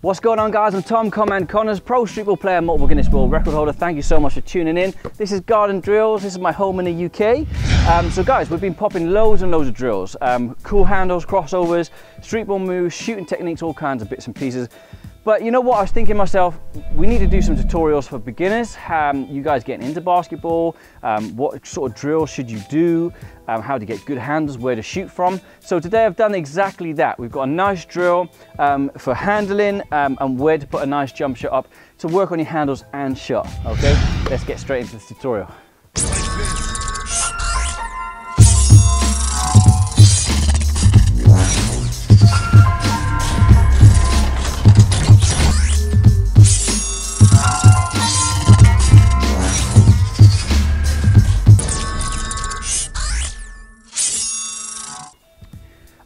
What's going on, guys? I'm Tom Conman Connors, pro streetball player, multiple Guinness World Record holder. Thank you so much for tuning in. This is Garden Drills. This is my home in the UK. So guys, we've been popping loads and loads of drills. Cool handles, crossovers, streetball moves, shooting techniques, all kinds of bits and pieces. But you know what, I was thinking myself, we need to do some tutorials for beginners. You guys getting into basketball, what sort of drill should you do, how to get good handles, where to shoot from. So today I've done exactly that. We've got a nice drill for handling and where to put a nice jump shot up to work on your handles and shot. Okay, let's get straight into this tutorial.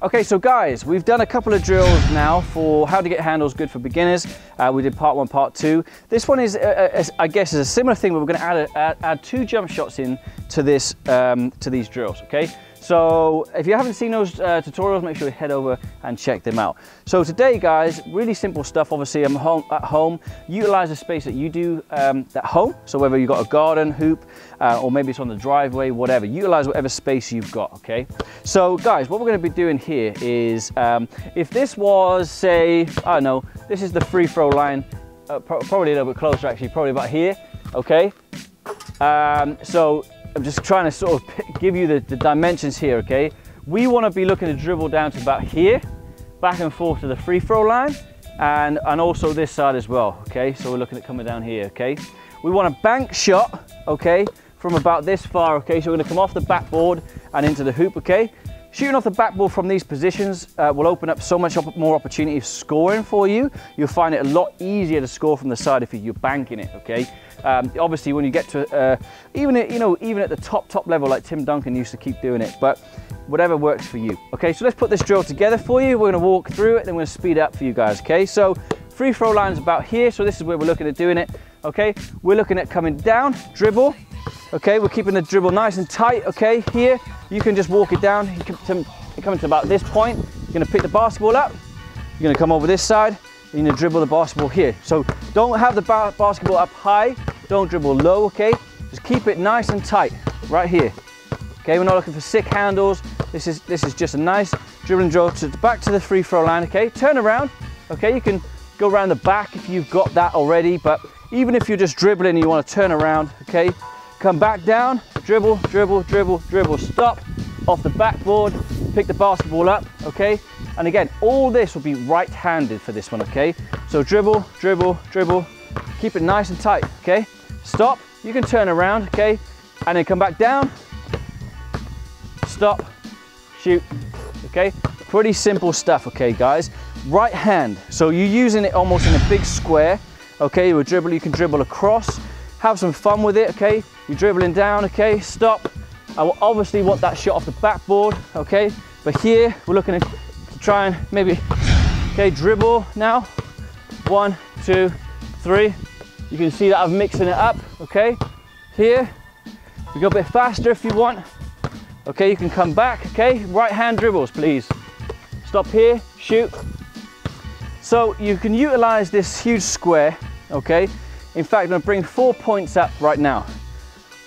Okay, so guys, we've done a couple of drills now for how to get handles good for beginners. We did part one, part two. This one is, I guess, is a similar thing, but we're going to add two jump shots in to this to these drills. Okay, so if you haven't seen those tutorials, make sure you head over and check them out. So today, guys, really simple stuff. Obviously, I'm at home. Utilize the space that you do at home. So whether you've got a garden, hoop, or maybe it's on the driveway, whatever. Utilize whatever space you've got. Okay. So guys, what we're going to be doing here is, if this was, say, I don't know, this is the free throw line, probably a little bit closer actually, probably about here. Okay. So I'm just trying to sort of give you the dimensions here, okay? We want to be looking to dribble down to about here, back and forth to the free throw line, and also this side as well, okay? So we're looking at coming down here, okay? We want a bank shot, okay, from about this far, okay? So we're going to come off the backboard and into the hoop, okay? Shooting off the backboard from these positions will open up so much more opportunity of scoring for you. You'll find it a lot easier to score from the side if you're banking it, okay? Obviously, when you get to, even at the top level, like Tim Duncan used to keep doing it, but whatever works for you. Okay, so let's put this drill together for you. We're gonna walk through it, then we're gonna speed it up for you guys, okay? So free throw line's about here, so this is where we're looking at doing it, okay? We're looking at coming down, dribble. Okay, we're keeping the dribble nice and tight, okay? Here, you can just walk it down. You can come to about this point. You're gonna pick the basketball up. You're gonna come over this side. You're gonna dribble the basketball here. So don't have the basketball up high. Don't dribble low, okay? Just keep it nice and tight, right here. Okay, we're not looking for sick handles. This is just a nice dribbling drill back to the free throw line, okay? Turn around, okay? You can go around the back if you've got that already, but even if you're just dribbling and you wanna turn around, okay? Come back down, dribble, dribble, dribble, dribble, stop, off the backboard, pick the basketball up, okay? And again, all this will be right-handed for this one, okay? So dribble, dribble, dribble, keep it nice and tight, okay? Stop, you can turn around, okay? And then come back down, stop, shoot, okay? Pretty simple stuff, okay, guys? Right hand, so you're using it almost in a big square, okay? With dribble, you can dribble across, have some fun with it, okay? You're dribbling down, okay, stop. I will obviously want that shot off the backboard, okay? But here, we're looking to try and maybe, okay, dribble now. One, two, three. You can see that I'm mixing it up, okay? Here, we go a bit faster if you want. Okay, you can come back, okay? Right hand dribbles, please. Stop here, shoot. So you can utilize this huge square, okay? In fact, I'm gonna bring 4 points up right now.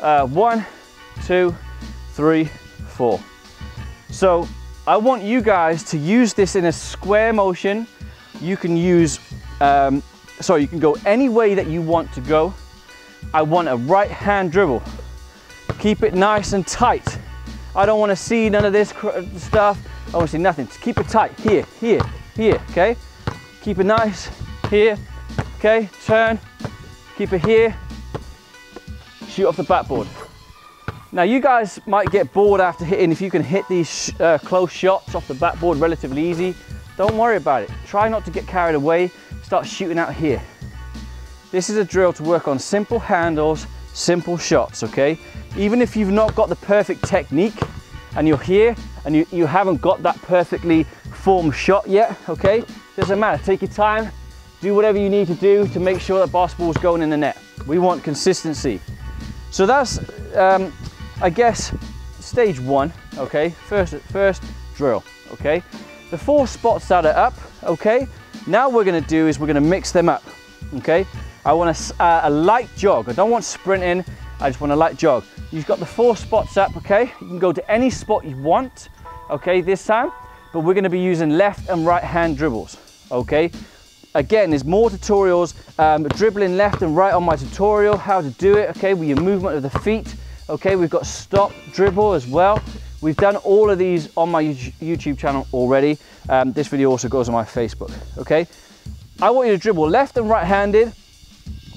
1, 2, 3, 4. So I want you guys to use this in a square motion. You can use, you can go any way that you want to go. I want a right hand dribble. Keep it nice and tight. I don't wanna see none of this stuff. I wanna see nothing, just keep it tight. Here, here, here, okay? Keep it nice, here, okay, turn. Keep it here, shoot off the backboard. Now you guys might get bored after hitting. If you can hit these close shots off the backboard relatively easy, don't worry about it. Try not to get carried away, start shooting out here. This is a drill to work on simple handles, simple shots, okay? Even if you've not got the perfect technique and you're here and you haven't got that perfectly formed shot yet, okay? Doesn't matter, take your time. Do whatever you need to do to make sure that basketball's going in the net. We want consistency. So that's, I guess, stage one, okay? First drill, okay? The 4 spots that are up, okay? Now what we're going to do is we're going to mix them up, okay? I want a light jog. I don't want sprinting, I just want a light jog. You've got the 4 spots up, okay? You can go to any spot you want, okay, this time, but we're going to be using left and right hand dribbles, okay? Again, there's more tutorials, dribbling left and right on my tutorial, how to do it, okay, with your movement of the feet, okay? We've got stop dribble as well. We've done all of these on my YouTube channel already. This video also goes on my Facebook, okay? I want you to dribble left and right-handed,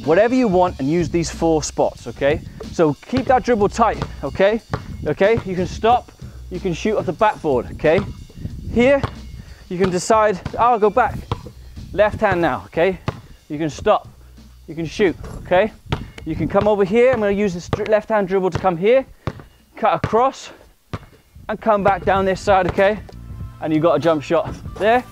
whatever you want, and use these 4 spots, okay? So keep that dribble tight, okay? Okay, you can stop, you can shoot off the backboard, okay? Here, you can decide, oh, I'll go back. Left hand now, okay? You can stop, you can shoot, okay? You can come over here, I'm gonna use this left hand dribble to come here, cut across, and come back down this side, okay? And you got a jump shot there,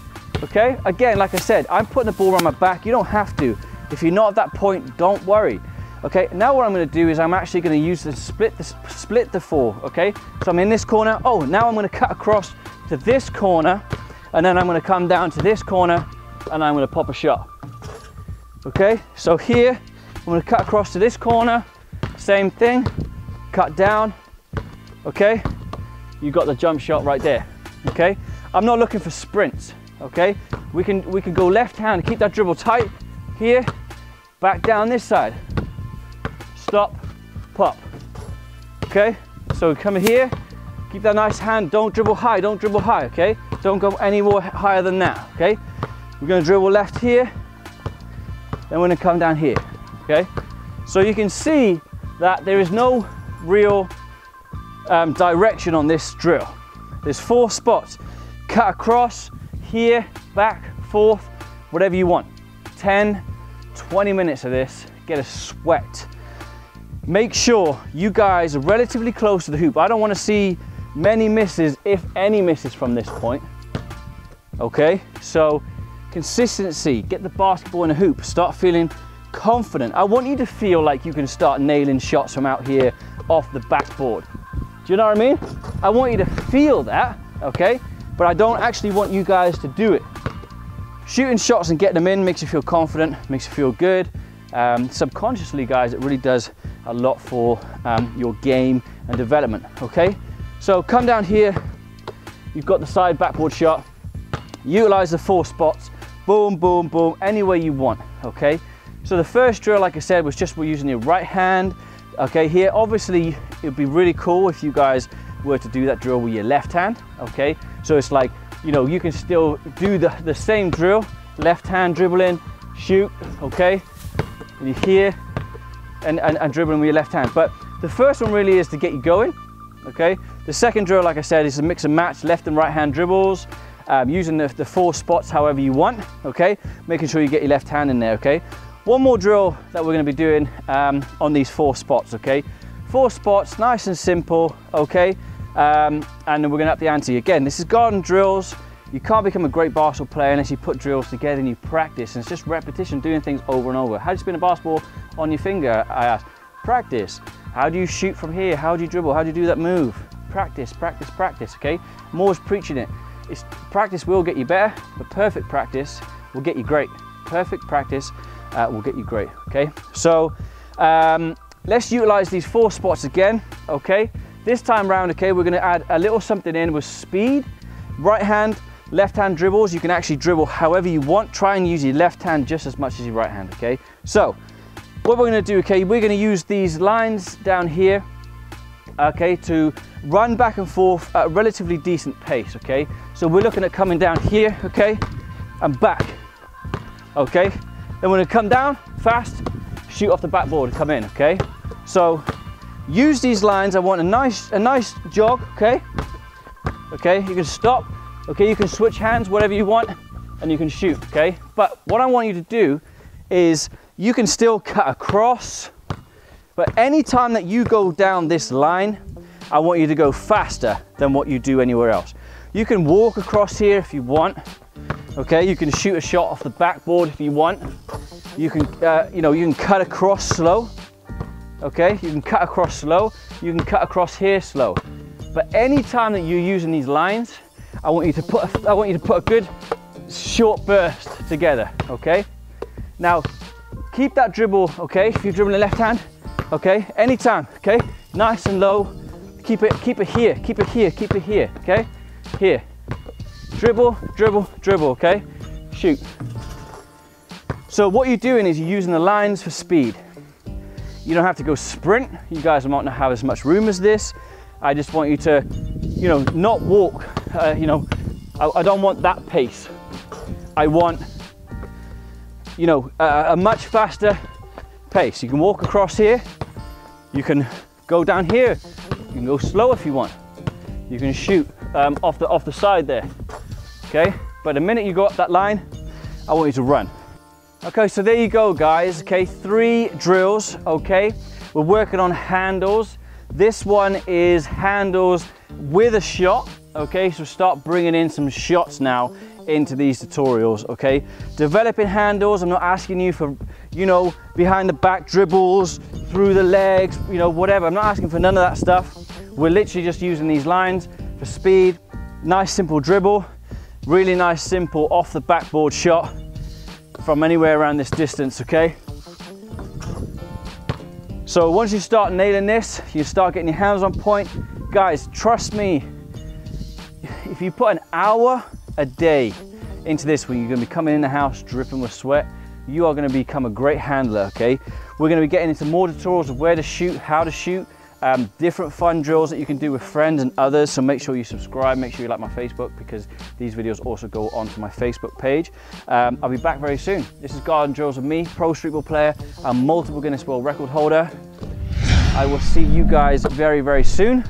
okay? Again, like I said, I'm putting the ball around my back. You don't have to. If you're not at that point, don't worry, okay? Now what I'm gonna do is I'm actually gonna use the split the 4, okay? So I'm in this corner, oh, now I'm gonna cut across to this corner, and then I'm gonna come down to this corner, and I'm gonna pop a shot, okay? So here, I'm gonna cut across to this corner, same thing, cut down, okay? You got the jump shot right there, okay? I'm not looking for sprints, okay? We can go left hand, keep that dribble tight, here, back down this side, stop, pop, okay? So come here, keep that nice hand, don't dribble high, okay? Don't go any more higher than that, okay? We're gonna dribble left here, then we're gonna come down here, okay? So you can see that there is no real direction on this drill. There's 4 spots, cut across, here, back, forth, whatever you want. 10, 20 minutes of this, get a sweat. Make sure you guys are relatively close to the hoop. I don't want to see many misses, if any misses from this point. Okay, so consistency, get the basketball in a hoop, start feeling confident. I want you to feel like you can start nailing shots from out here off the backboard. Do you know what I mean? I want you to feel that, okay? But I don't actually want you guys to do it. Shooting shots and getting them in makes you feel confident, makes you feel good. Subconsciously, guys, it really does a lot for your game and development, okay? So come down here, you've got the side backboard shot, utilize the 4 spots, boom, boom, boom, any way you want, okay? So the first drill, like I said, was just we're using your right hand, okay? Here, obviously, it'd be really cool if you guys were to do that drill with your left hand, okay? So it's like, you know, you can still do the same drill, left hand dribbling, shoot, okay? And you're here and dribbling with your left hand. But the first one really is to get you going, okay? The second drill, like I said, is a mix and match, left and right hand dribbles, using the 4 spots however you want, okay? Making sure you get your left hand in there, okay? One more drill that we're gonna be doing on these 4 spots, okay? 4 spots, nice and simple, okay? And then we're gonna up the ante. Again, this is garden drills. You can't become a great basketball player unless you put drills together and you practice. And it's just repetition, doing things over and over. How do you spin a basketball on your finger? I asked. Practice. How do you shoot from here? How do you dribble? How do you do that move? Practice, practice, practice, okay? Moore's preaching it. It's practice will get you better, but perfect practice will get you great. Perfect practice will get you great, okay? So, let's utilize these 4 spots again, okay? This time round, okay, we're gonna add a little something in with speed. Right hand, left hand dribbles. You can actually dribble however you want. Try and use your left hand just as much as your right hand, okay? So, what we're gonna do, okay, we're gonna use these lines down here, okay, to run back and forth at a relatively decent pace, okay? So we're looking at coming down here, okay, and back, okay? Then we're gonna come down fast, shoot off the backboard and come in, okay? So use these lines. I want a nice jog, okay? Okay, you can stop, okay, you can switch hands, whatever you want, and you can shoot, okay? But what I want you to do is you can still cut across, but any time that you go down this line, I want you to go faster than what you do anywhere else. You can walk across here if you want, okay? You can shoot a shot off the backboard if you want. You can, you know, you can cut across slow, okay? You can cut across slow, you can cut across here slow. But any time that you're using these lines, I want you to put a good short burst together, okay? Now, keep that dribble, okay? If you're dribbling left hand, okay? Anytime, okay? Nice and low. Keep it here, okay? Here. Dribble, dribble, dribble, okay? Shoot. So what you're doing is you're using the lines for speed. You don't have to go sprint. You guys might not have as much room as this. I just want you to, you know, not walk, you know, I don't want that pace. I want, you know, a much faster pace. You can walk across here. You can go down here. You can go slow if you want. You can shoot off the side there, okay? But the minute you go up that line, I want you to run. Okay, so there you go, guys, okay? 3 drills, okay? We're working on handles. This one is handles with a shot, okay? So start bringing in some shots now into these tutorials, okay? Developing handles, I'm not asking you for, you know, behind the back dribbles, through the legs, you know, whatever. I'm not asking for none of that stuff. We're literally just using these lines for speed. Nice, simple dribble. Really nice, simple off the backboard shot from anywhere around this distance, okay? So once you start nailing this, you start getting your hands on point. Guys, trust me, if you put an hour a day into this, when you're gonna be coming in the house dripping with sweat, you are gonna become a great handler, okay? We're gonna be getting into more tutorials of where to shoot, how to shoot, different fun drills that you can do with friends and others. So make sure you subscribe, make sure you like my Facebook, because these videos also go onto my Facebook page. I'll be back very soon. This is Garden Drills with me, pro streetball player and multiple Guinness World Record holder. I will see you guys very, very soon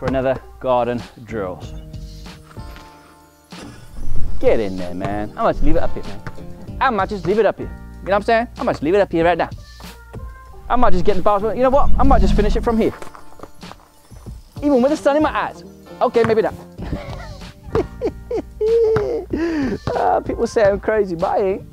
for another Garden Drills. Get in there, man. I might just leave it up here, man. I might just leave it up here. You know what I'm saying? I might just leave it up here right now. I might just get the bars, you know what? I might just finish it from here. Even with the sun in my eyes. Okay, maybe not. People say I'm crazy, but I ain't.